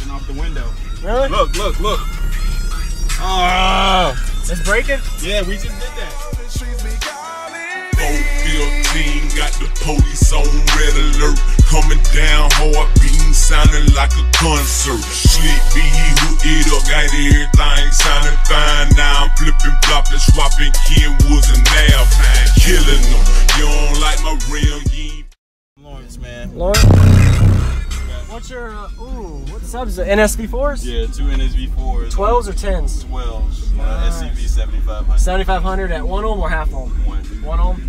popping off the window. Really? Look, look, look. Ah! It's breaking? Yeah, we just did that. Got the police on red alert, coming down hard, beating, sounding like a concert. Slick B, he hooked it up, got everything sounding fine. Now I'm flipping, flopping, swapping, Kenwoods and Alpine, killing them. You don't like my real game. Lawrence, man. Lawrence? What's your, what subs? The NSV4s? Yeah, two NSV4s. 12s or 10s? 12s. Nice. SCV-7500. 7500 at one ohm or half ohm? One. One ohm?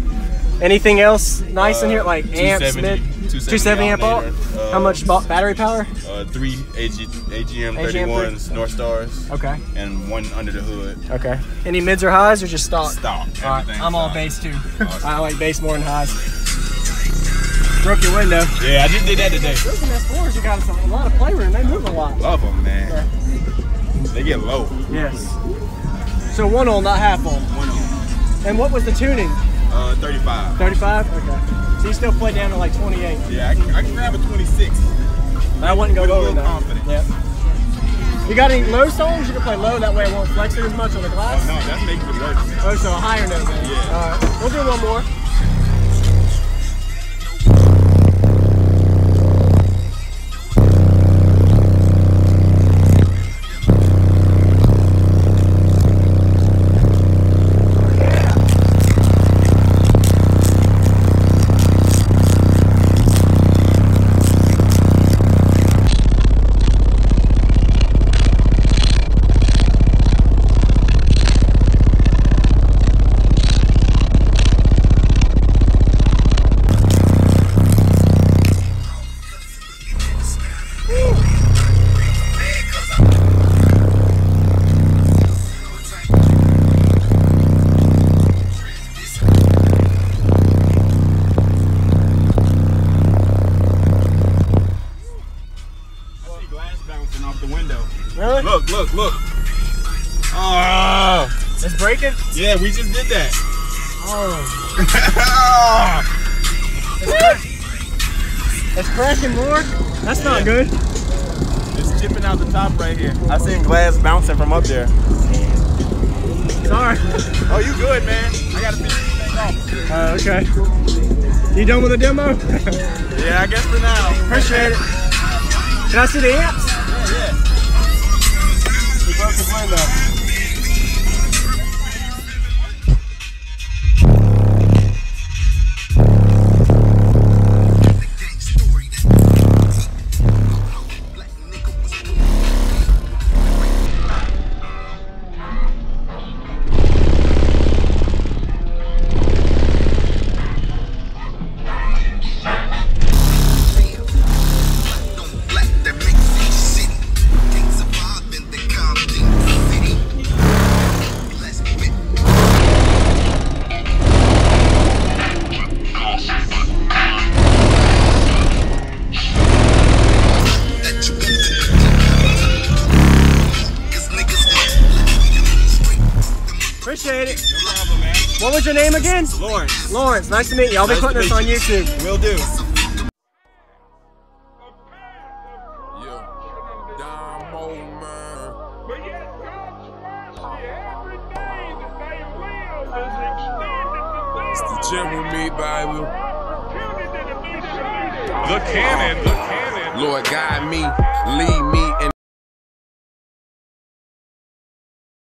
Anything else nice in here, like amps, 270 amp alt? How much battery power? Three AGM 31s, North Stars. Okay. And one under the hood. Okay. Any mids or highs or just stock? Stock. All right. I'm all bass too. Awesome. I like bass more than highs. Broke your window. Yeah, I just did that today. Those NS4s, you got a lot of playroom. They move a lot. Love them, man. Yeah. They get low. Yes. So one ohm, not half ohm. One ohm. And what was the tuning? 35. 35? Okay. So you still play down to like 28. Yeah, I can grab a 26. I wouldn't go lower though. Confidence. Yep. You got any low songs? You can play low, that way it won't flex it as much on the glass. Oh, no, that makes it worse. Oh, so a higher note then. Yeah. All right. We'll do one more. Really? Look, look, look. Oh, it's breaking? Yeah, we just did that. Oh. It's cracking more? That's not good. It's chipping out the top right here. I seen glass bouncing from up there. Sorry. Oh, you good, man. I gotta finish everything off. Okay. You done with the demo? Yeah, I guess for now. Appreciate it. Can I see the amps? Yeah, yeah. Appreciate it. No problem, man. What was your name again? Lawrence. Lawrence, nice to meet you. I'll be putting this on YouTube. Will do. But yet God's mercy every day that they live is extended to them. It's the Jeremy Bible. The opportunity to be saved. The cannon. Lord, guide me, lead me.